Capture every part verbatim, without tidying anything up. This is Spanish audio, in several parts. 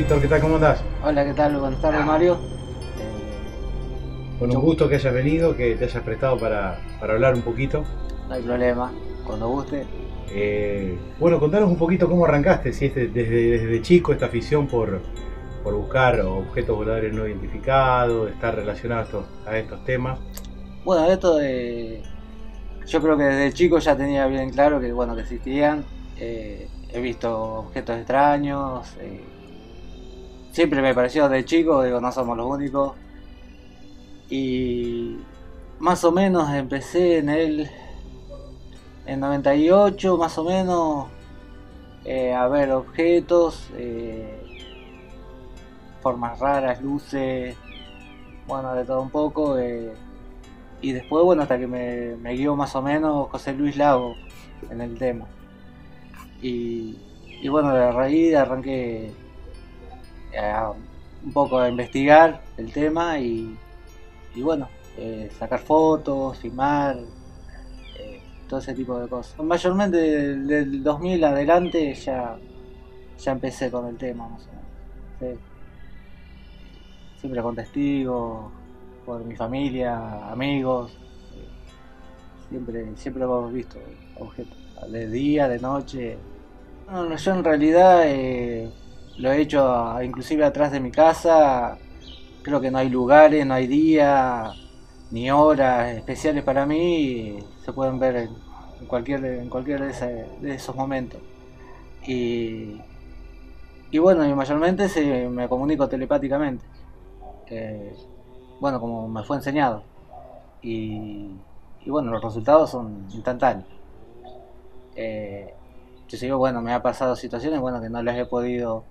Víctor, ¿qué tal? ¿Cómo andás? Hola, ¿qué tal? Buenas tardes, Mario. Bueno, un gusto que hayas venido, que te hayas prestado para, para hablar un poquito. No hay problema, cuando guste. Eh, bueno, contanos un poquito cómo arrancaste, si este, desde, desde chico esta afición por, por buscar objetos voladores no identificados, estar relacionados a estos temas. Bueno, esto de... yo creo que desde chico ya tenía bien claro que, bueno, que existían. Eh, he visto objetos extraños. Eh, siempre me pareció de chico, digo, no somos los únicos. Y más o menos empecé en el en noventa y ocho, más o menos, eh, a ver objetos, eh, formas raras, luces, bueno, de todo un poco. Eh, y después, bueno, hasta que me, me guió más o menos José Luis Lago en el tema. Y, y bueno, de raíz arranqué a, un poco a investigar el tema y, y bueno, eh, sacar fotos, filmar, eh, todo ese tipo de cosas. Mayormente del, del dos mil adelante ya, ya empecé con el tema, no sé, ¿sí? Siempre con testigos, por mi familia, amigos, eh, siempre, siempre hemos visto objetos, de día, de noche. Bueno, yo en realidad eh, lo he hecho a, inclusive atrás de mi casa. Creo que no hay lugares, no hay día, ni horas especiales para mí. Se pueden ver en, en cualquier, en cualquier de, esa, de esos momentos. Y, y bueno, y mayormente se, me comunico telepáticamente. Eh, bueno, como me fue enseñado. Y, y bueno, los resultados son instantáneos. Eh, yo sigo, bueno, me ha pasado situaciones, bueno, que no las he podido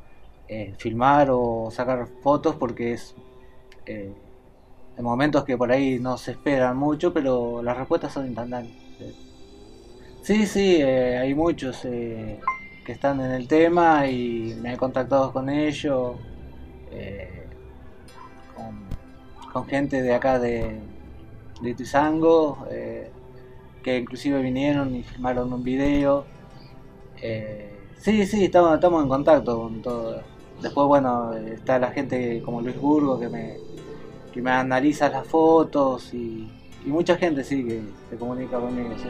eh, filmar o sacar fotos porque es eh, en momentos que por ahí no se esperan mucho, pero las respuestas son instantáneas. Sí, sí, eh, hay muchos eh, que están en el tema y me he contactado con ellos, eh, con, con gente de acá de, de Isangó, eh, que inclusive vinieron y filmaron un video. Eh, sí, sí, estamos, estamos en contacto con todo. Después, bueno, está la gente como Luis Burgos que me, que me analiza las fotos y, y mucha gente, sí, que se comunica conmigo, sí.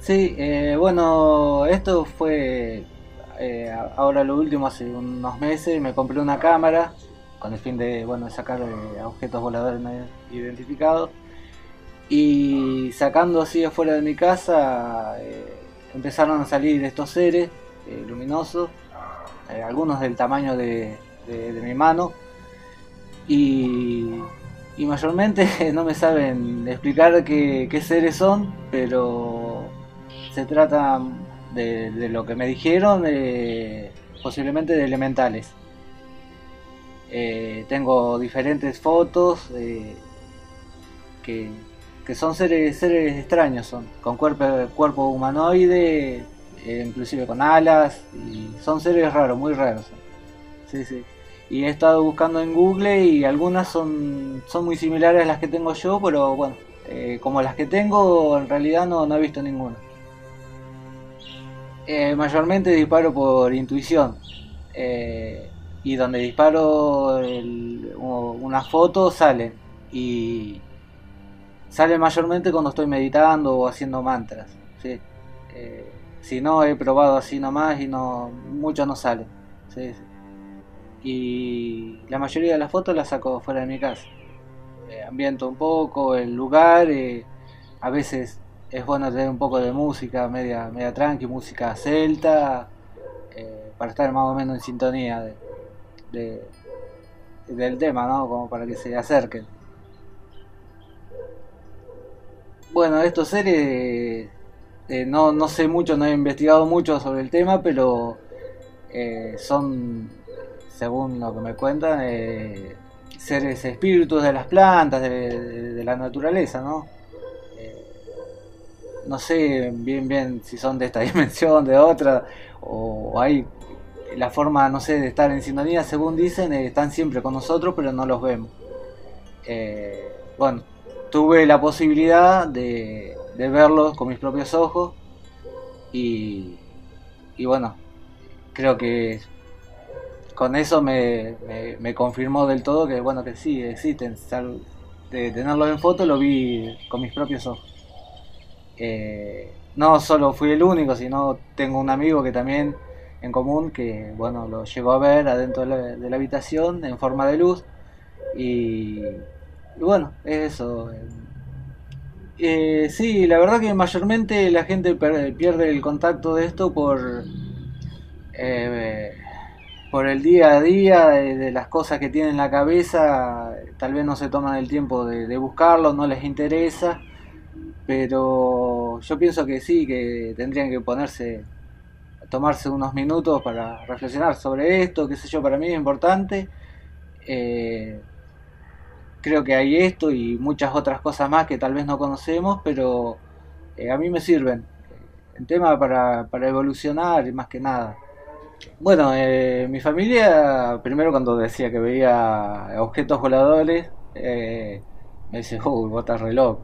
Sí, eh, bueno, esto fue... Eh, ahora lo último, hace unos meses, me compré una cámara con el fin de, bueno, sacar eh, objetos voladores no identificados. Y sacando así afuera de mi casa, eh, empezaron a salir estos seres eh, luminosos, eh, algunos del tamaño de, de, de mi mano. Y, y mayormente no me saben explicar qué, qué seres son, pero se tratan... De, de lo que me dijeron, eh, posiblemente de elementales. Eh, tengo diferentes fotos eh, que, que son seres, seres extraños, son con cuerpo, cuerpo humanoide, eh, inclusive con alas, y son seres raros, muy raros. Sí, sí. Y he estado buscando en Google y algunas son, son muy similares a las que tengo yo, pero bueno, eh, como las que tengo, en realidad no, no he visto ninguna. Eh, mayormente disparo por intuición, eh, y donde disparo el, una foto salen, y salen mayormente cuando estoy meditando o haciendo mantras, ¿sí? Eh, si no, he probado así nomás y no, muchos no salen, ¿sí? Y la mayoría de las fotos las saco fuera de mi casa. Eh, ambiento un poco el lugar, eh, a veces... Es bueno tener un poco de música, media, media tranqui, música celta, eh, para estar más o menos en sintonía de, de, del tema, ¿no? Como para que se acerquen. Bueno, estos seres, eh, no, no sé mucho, no he investigado mucho sobre el tema, pero eh, son, según lo que me cuentan, eh, seres espíritus de las plantas, de, de, de la naturaleza, ¿no? No sé bien bien si son de esta dimensión, de otra, o, o hay la forma, no sé, de estar en sintonía, según dicen, eh, están siempre con nosotros, pero no los vemos. Eh, bueno, tuve la posibilidad de, de verlos con mis propios ojos y, y bueno, creo que con eso me, me, me confirmó del todo que bueno, que sí existen. Sal, de tenerlos en foto lo vi con mis propios ojos. Eh, no solo fui el único, sino tengo un amigo que también en común que bueno, lo llegó a ver adentro de la, de la habitación en forma de luz y, y bueno, es eso. Eh, sí, la verdad que mayormente la gente per, pierde el contacto de esto por eh, por el día a día de, de las cosas que tienen en la cabeza. Tal vez no se toman el tiempo de, de buscarlo, no les interesa, pero yo pienso que sí, que tendrían que ponerse, tomarse unos minutos para reflexionar sobre esto, qué sé yo, para mí es importante. Eh, creo que hay esto y muchas otras cosas más que tal vez no conocemos, pero eh, a mí me sirven. El tema para, para evolucionar y más que nada. Bueno, eh, mi familia, primero cuando decía que veía objetos voladores, eh, me dice, uy, vos estás re loco.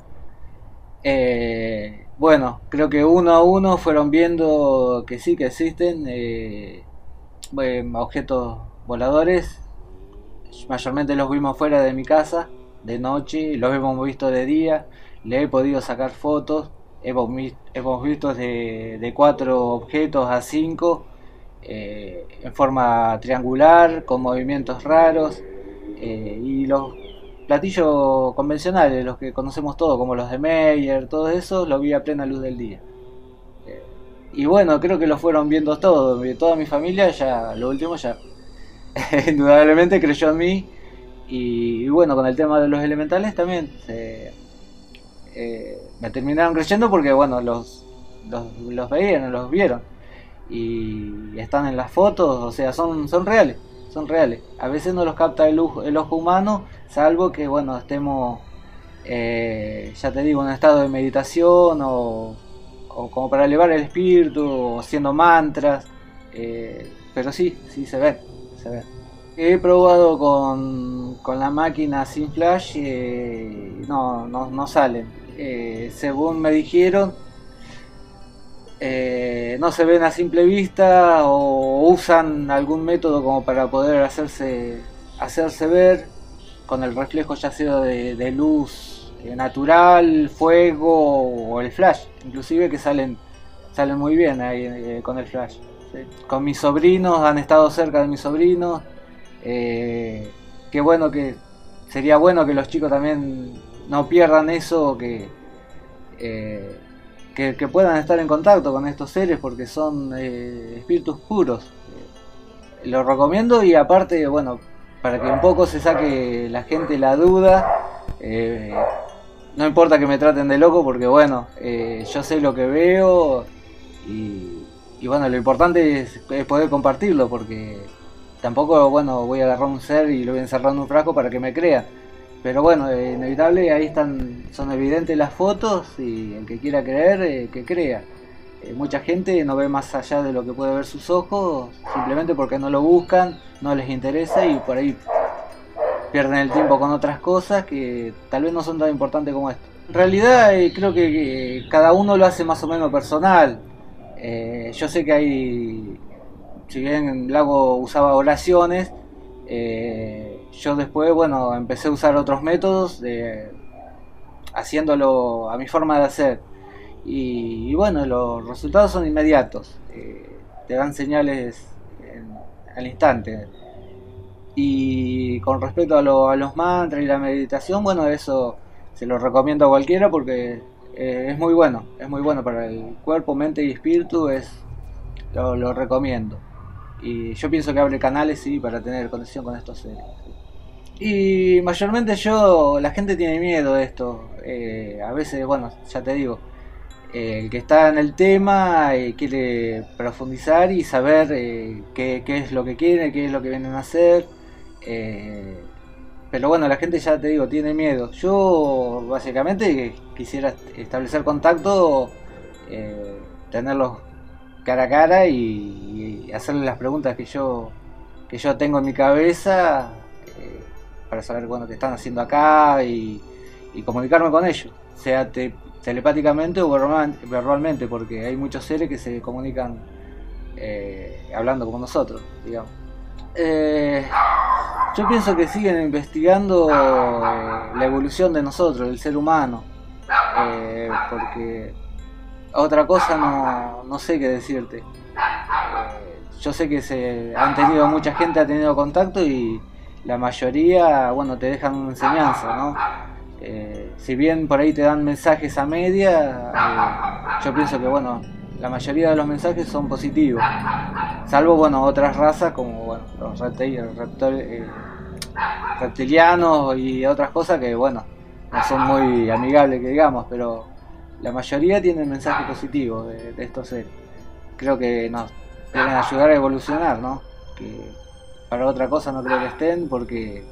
Eh, bueno, creo que uno a uno fueron viendo que sí, que existen eh, bueno, objetos voladores. Mayormente los vimos fuera de mi casa, de noche, los hemos visto de día, le he podido sacar fotos, hemos, hemos visto de, de cuatro objetos a cinco, eh, en forma triangular, con movimientos raros, eh, y los platillos convencionales, los que conocemos todos, como los de Meyer, todo eso, lo vi a plena luz del día. Eh, y bueno, creo que lo fueron viendo todos, toda mi familia, ya lo último ya indudablemente creyó en mí. Y, y bueno, con el tema de los elementales también se, eh, me terminaron creyendo porque bueno, los, los, los veían, los vieron. Y están en las fotos, o sea, son, son reales. Son reales, a veces no los capta el, el ojo humano, salvo que bueno, estemos, eh, ya te digo, en un estado de meditación o, o como para elevar el espíritu, o haciendo mantras, eh, pero sí, sí se ven, se ven. He probado con, con la máquina sin flash, eh, no, no, no salen, eh, según me dijeron. Eh, no se ven a simple vista o usan algún método como para poder hacerse hacerse ver con el reflejo, ya sea de, de luz natural, fuego o el flash, inclusive, que salen salen muy bien ahí, eh, con el flash, ¿sí? Con mis sobrinos, han estado cerca de mis sobrinos, eh, que bueno, que sería bueno que los chicos también no pierdan eso, que eh, Que, que puedan estar en contacto con estos seres, porque son eh, espíritus puros. Eh, lo recomiendo, y aparte, bueno, para que un poco se saque la gente la duda, eh, no importa que me traten de loco, porque bueno, eh, yo sé lo que veo, y, y bueno, lo importante es, es poder compartirlo, porque tampoco, bueno, voy a agarrar un ser y lo voy a encerrar en un frasco para que me crean. Pero bueno, eh, inevitable, ahí están, son evidentes las fotos, y el que quiera creer, eh, que crea. Eh, mucha gente no ve más allá de lo que puede ver sus ojos, simplemente porque no lo buscan, no les interesa, y por ahí pierden el tiempo con otras cosas que tal vez no son tan importantes como esto. En realidad, eh, creo que eh, cada uno lo hace más o menos personal. Eh, yo sé que hay, si bien Lago usaba oraciones, eh, yo después, bueno, empecé a usar otros métodos, de, haciéndolo a mi forma de hacer. Y, y bueno, los resultados son inmediatos, eh, te dan señales en, al instante. Y con respecto a, lo, a los mantras y la meditación, bueno, eso se lo recomiendo a cualquiera, porque eh, es muy bueno, es muy bueno para el cuerpo, mente y espíritu, es lo, lo recomiendo. Y yo pienso que abre canales, sí, para tener conexión con estos seres. Y mayormente yo, la gente tiene miedo de esto, eh, a veces, bueno, ya te digo, eh, el que está en el tema eh, quiere profundizar y saber eh, qué, qué es lo que quiere, qué es lo que vienen a hacer, eh, pero bueno, la gente, ya te digo, tiene miedo. Yo básicamente quisiera establecer contacto, eh, tenerlos cara a cara y, y hacerle las preguntas que yo, que yo tengo en mi cabeza, para saber, bueno, qué están haciendo acá, y, y comunicarme con ellos, sea te, telepáticamente o verbalmente, porque hay muchos seres que se comunican eh, hablando como nosotros, digamos. Eh, yo pienso que siguen investigando eh, la evolución de nosotros, del ser humano, eh, porque otra cosa no, no sé qué decirte. Eh, yo sé que se han tenido, mucha gente ha tenido contacto y la mayoría, bueno, te dejan una enseñanza, ¿no? Eh, si bien por ahí te dan mensajes a media, eh, yo pienso que, bueno, la mayoría de los mensajes son positivos, salvo, bueno, otras razas como, bueno, los reptil, reptil, eh, reptilianos y otras cosas que, bueno, no son muy amigables, que digamos, pero la mayoría tienen mensajes positivos de, de estos seres. Creo que nos deben ayudar a evolucionar, ¿no? Que para otra cosa no creo que estén, porque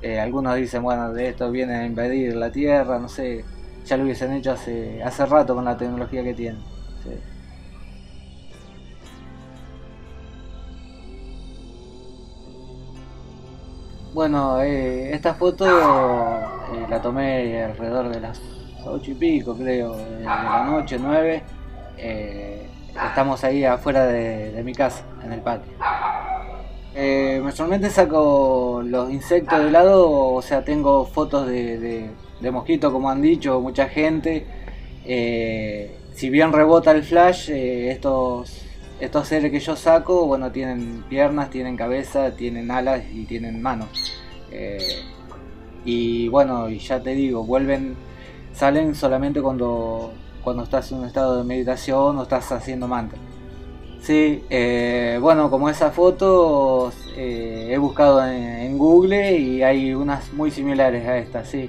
eh, algunos dicen, bueno, de esto vienen a invadir la Tierra, no sé. Ya lo hubiesen hecho hace, hace rato con la tecnología que tienen. Sí. Bueno, eh, esta foto eh, la tomé alrededor de las ocho y pico, creo, eh, de la noche, nueve. Eh, estamos ahí afuera de, de mi casa, en el patio. Eh, mayormente saco los insectos de lado, o sea, tengo fotos de... de de mosquito, como han dicho mucha gente. Eh, si bien rebota el flash, eh, estos estos seres que yo saco, bueno, tienen piernas, tienen cabeza, tienen alas y tienen manos. Eh, y bueno, y ya te digo, vuelven, salen solamente cuando cuando estás en un estado de meditación o estás haciendo mantra. Sí, eh, bueno, como esas fotos eh, he buscado en, en Google y hay unas muy similares a estas, sí.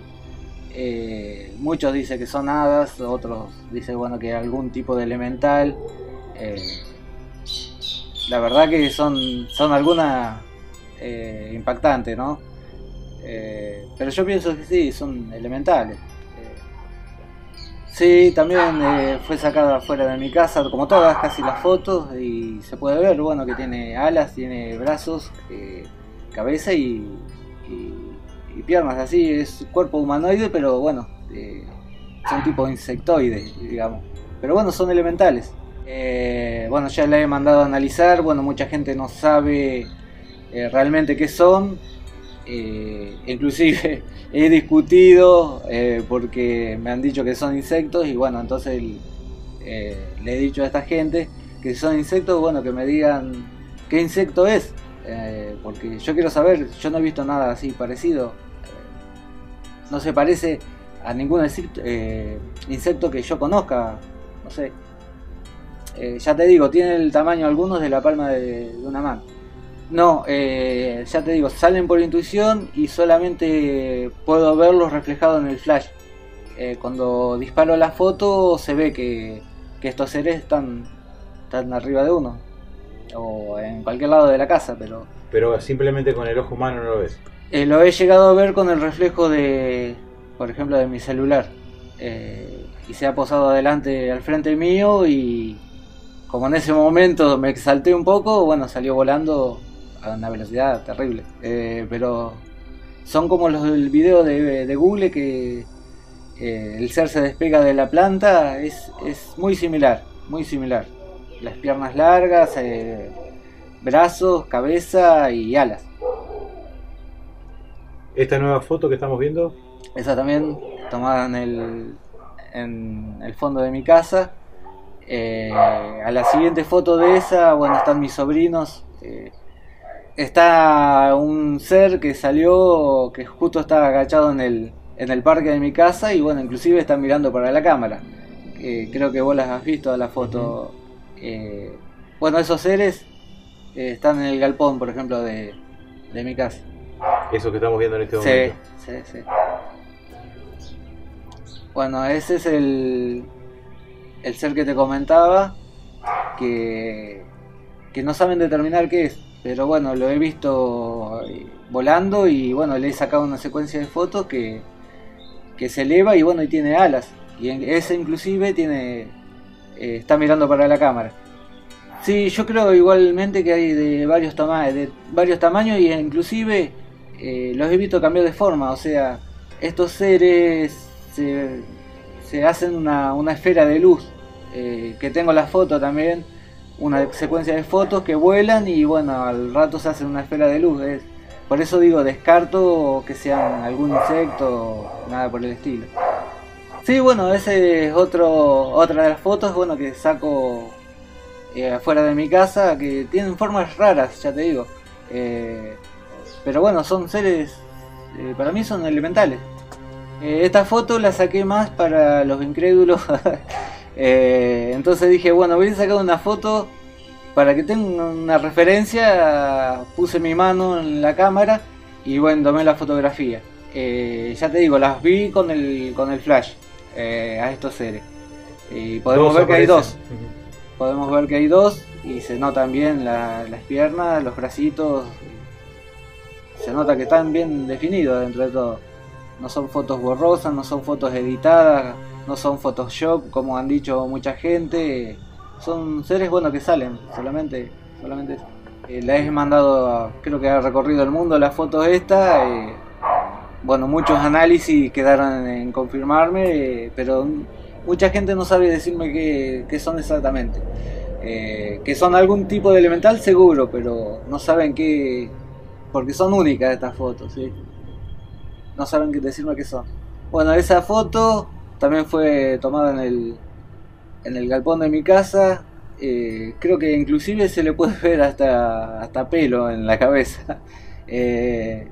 Eh, muchos dicen que son hadas, otros dicen, bueno, que algún tipo de elemental. Eh, la verdad que son, son algunas eh, impactantes, ¿no? Eh, pero yo pienso que sí, son elementales. Eh, sí, también eh, fue sacada afuera de mi casa, como todas, casi las fotos, y se puede ver, bueno, que tiene alas, tiene brazos, eh, cabeza y... y y piernas, así, es cuerpo humanoide, pero bueno, eh, son tipo insectoides, digamos, pero bueno, son elementales. Eh, bueno, ya la he mandado a analizar, bueno, mucha gente no sabe eh, realmente qué son. Eh, inclusive he discutido eh, porque me han dicho que son insectos y bueno, entonces eh, le he dicho a esta gente que son insectos, bueno, que me digan qué insecto es. Eh, porque yo quiero saber, yo no he visto nada así parecido. Eh, no se parece a ningún insecto, eh, insecto que yo conozca, no sé. Eh, ya te digo, tiene el tamaño algunos de la palma de, de una mano. No, eh, ya te digo, salen por intuición y solamente puedo verlos reflejados en el flash. Eh, cuando disparo la foto se ve que, que estos seres están, están arriba de uno. O en cualquier lado de la casa, pero... Pero simplemente con el ojo humano no lo ves. Eh, lo he llegado a ver con el reflejo de... Por ejemplo, de mi celular. Eh, y se ha posado adelante, al frente mío, y... Como en ese momento me exalté un poco, bueno, salió volando a una velocidad terrible. Eh, pero... Son como los del video de, de Google que... Eh, el ser se despega de la planta, es, es muy similar, muy similar. Las piernas largas, eh, brazos, cabeza y alas. Esta nueva foto que estamos viendo, esa también tomada en el, en el fondo de mi casa. Eh, a la siguiente foto de esa, bueno, están mis sobrinos. Eh, está un ser que salió, que justo está agachado en el, en el parque de mi casa y bueno, inclusive está mirando para la cámara. Eh, creo que vos las has visto a la foto. Uh-huh. Eh, bueno, esos seres eh, están en el galpón, por ejemplo, de, de mi casa. Eso que estamos viendo en este momento. Sí, sí, sí. Bueno, ese es el, el ser que te comentaba, que, que no saben determinar qué es. Pero bueno, lo he visto volando y bueno, le he sacado una secuencia de fotos que, que se eleva y bueno, y tiene alas. Y ese inclusive tiene... Eh, está mirando para la cámara. Sí, yo creo igualmente que hay de varios, tama de varios tamaños y inclusive eh, los he visto cambiar de forma, o sea, estos seres se, se hacen una, una esfera de luz, eh, que tengo la foto también, una secuencia de fotos que vuelan y bueno, al rato se hacen una esfera de luz. Es, por eso digo, descarto que sean algún insecto, nada por el estilo. Sí, bueno, esa es otro, otra de las fotos, bueno, que saco eh, afuera de mi casa, que tienen formas raras, ya te digo. Eh, pero bueno, son seres, eh, para mí son elementales. Eh, esta foto la saqué más para los incrédulos. Eh, entonces dije, bueno, voy a sacar una foto para que tenga una referencia. Puse mi mano en la cámara y bueno, tomé la fotografía. Eh, ya te digo, las vi con el, con el flash, eh, a estos seres. Y podemos ver que hay dos. Uh-huh. Podemos ver que hay dos y se notan bien la, las piernas, los bracitos. Se nota que están bien definidos dentro de todo. No son fotos borrosas, no son fotos editadas, no son Photoshop, como han dicho mucha gente. Son seres buenos que salen, solamente, solamente eso. Eh, la he mandado, a, creo que ha recorrido el mundo la foto esta. Eh, bueno, muchos análisis quedaron en confirmarme, eh, pero mucha gente no sabe decirme qué, qué son exactamente. Eh, que son algún tipo de elemental seguro, pero no saben qué, porque son únicas estas fotos, ¿sí? No saben qué decirme qué son. Bueno, esa foto también fue tomada en el, en el galpón de mi casa. Eh, creo que inclusive se le puede ver hasta, hasta pelo en la cabeza. Eh,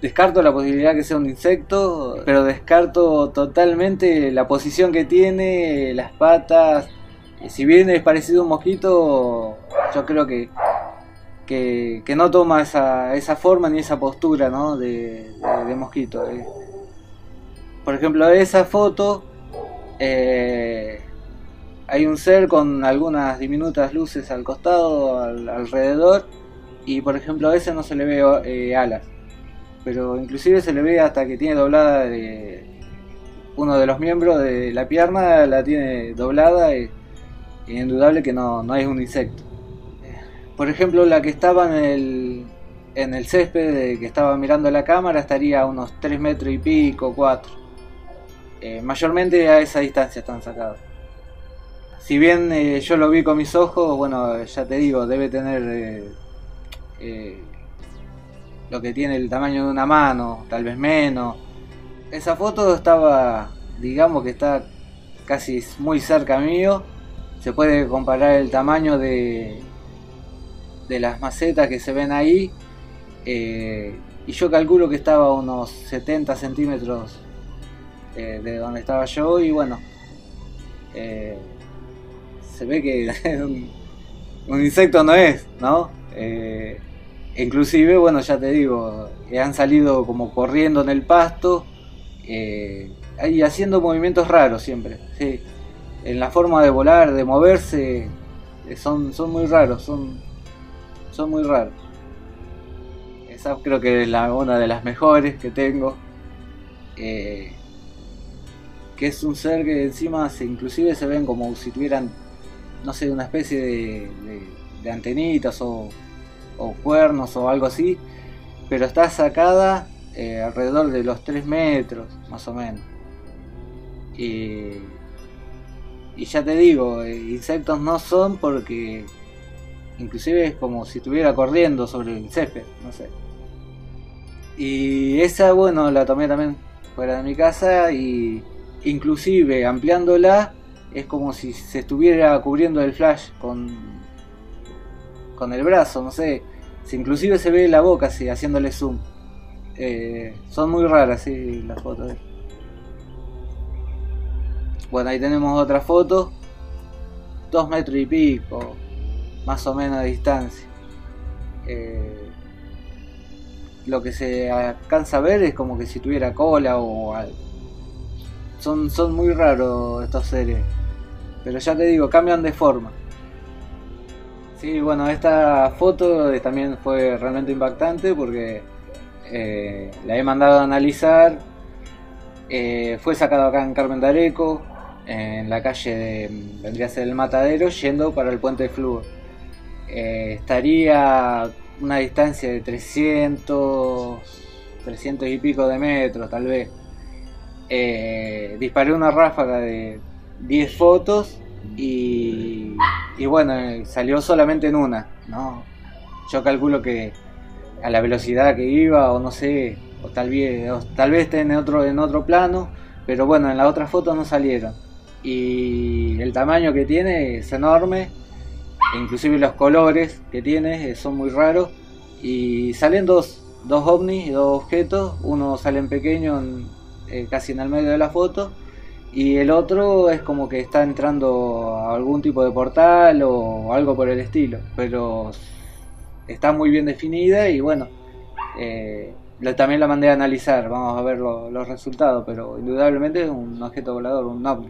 descarto la posibilidad que sea un insecto, pero descarto totalmente la posición que tiene, las patas. Si bien es parecido a un mosquito, yo creo que, que, que no toma esa, esa forma ni esa postura, ¿no? de, de, de mosquito. Eh. Por ejemplo, esa foto, eh, hay un ser con algunas diminutas luces al costado, al, alrededor, y por ejemplo a ese no se le ve eh, alas, pero inclusive se le ve hasta que tiene doblada de, uno de los miembros de la pierna la tiene doblada, y, y indudable que no, no es un insecto. Por ejemplo, la que estaba en el, en el césped, de, que estaba mirando la cámara, estaría a unos tres metros y pico, cuatro. Eh, mayormente a esa distancia están sacados. Si bien eh, yo lo vi con mis ojos, bueno, ya te digo, debe tener eh, eh, lo que tiene el tamaño de una mano, tal vez menos. Esa foto estaba, digamos que está casi muy cerca mío. Se puede comparar el tamaño de, de las macetas que se ven ahí. Eh, y yo calculo que estaba a unos setenta centímetros eh, de donde estaba yo. Y bueno, eh, se ve que un, un insecto no es, ¿no? Eh, inclusive, bueno, ya te digo, han salido como corriendo en el pasto eh, y haciendo movimientos raros siempre, sí. En la forma de volar, de moverse, son, son muy raros, son, son muy raros. Esa creo que es la, una de las mejores que tengo. Eh, que es un ser que encima se, inclusive se ven como si tuvieran, no sé, una especie de, de, de antenitas o, o cuernos o algo así. Pero está sacada eh, alrededor de los tres metros, más o menos. Y... Y ya te digo, insectos no son, porque inclusive es como si estuviera corriendo sobre el césped, no sé. Y esa, bueno, la tomé también fuera de mi casa, y inclusive ampliándola es como si se estuviera cubriendo el flash con, con el brazo, no sé. Si inclusive se ve la boca así, haciéndole zoom. Eh, son muy raras, sí, las fotos. De... Bueno, ahí tenemos otra foto, dos metros y pico, más o menos de distancia. Eh, lo que se alcanza a ver es como que si tuviera cola o algo. Son, son muy raros estos seres, pero ya te digo, cambian de forma. Sí, bueno, esta foto también fue realmente impactante porque eh, la he mandado a analizar. Eh, fue sacado acá en Carmen de Areco, en la calle de, vendría a ser el Matadero, yendo para el puente de Fluor. Eh, estaría a una distancia de trescientos, trescientos y pico de metros, tal vez. eh, disparé una ráfaga de diez fotos y, y bueno, salió solamente en una, ¿no? Yo calculo que a la velocidad que iba, o no sé, o tal vez, o tal vez esté en otro, en otro plano, pero bueno, en las otras fotos no salieron. Y el tamaño que tiene es enorme, inclusive los colores que tiene son muy raros, y salen dos, dos ovnis, dos objetos, uno sale en pequeño, en, eh, casi en el medio de la foto, y el otro es como que está entrando a algún tipo de portal o algo por el estilo, pero está muy bien definida y bueno, eh, también la mandé a analizar, vamos a ver lo, los resultados, pero indudablemente es un objeto volador, un ovni.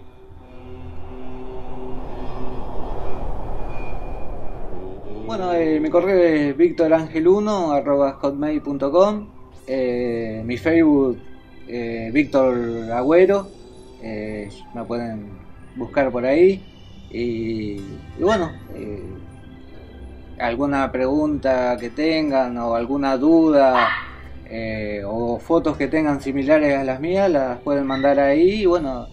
Bueno, eh, mi correo es victor angel uno arroba hotmail punto com, eh, mi Facebook, eh, Victor Agüero, eh, me pueden buscar por ahí, y, y bueno, eh, alguna pregunta que tengan o alguna duda, eh, o fotos que tengan similares a las mías, las pueden mandar ahí, y bueno,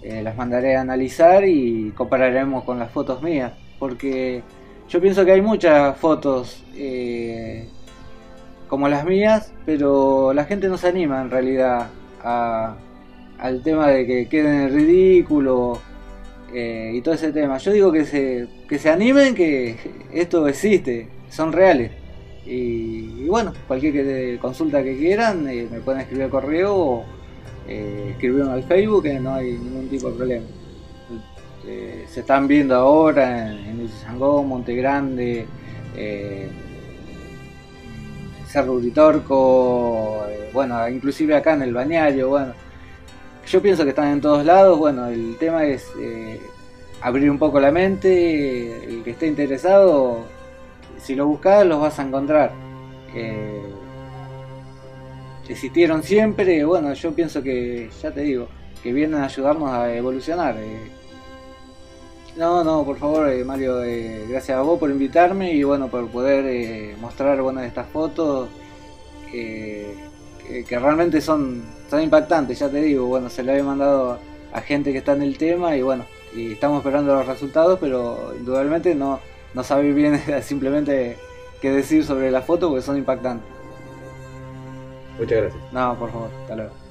eh, las mandaré a analizar y compararemos con las fotos mías, porque yo pienso que hay muchas fotos eh, como las mías, pero la gente no se anima en realidad a, al tema de que queden en ridículo eh, y todo ese tema. Yo digo que se, que se animen, que esto existe, son reales. Y, y bueno, cualquier consulta que quieran, eh, me pueden escribir al correo o eh, escribirme al Facebook, que no hay ningún tipo de problema. Eh, se están viendo ahora en Isangó, Montegrande, eh, Cerro Uritorco, eh, bueno, inclusive acá en el balneario, bueno, yo pienso que están en todos lados. Bueno, el tema es eh, abrir un poco la mente, el que esté interesado, si lo buscas los vas a encontrar. Eh, existieron siempre, bueno, yo pienso que, ya te digo, que vienen a ayudarnos a evolucionar. Eh, No, no, por favor, eh, Mario, eh, gracias a vos por invitarme y bueno, por poder eh, mostrar, bueno, estas fotos eh, que, que realmente son, son impactantes, ya te digo, bueno, se le había mandado a gente que está en el tema y bueno, y estamos esperando los resultados, pero indudablemente no, no sabéis bien simplemente qué decir sobre la foto porque son impactantes. Muchas gracias. No, por favor, hasta luego.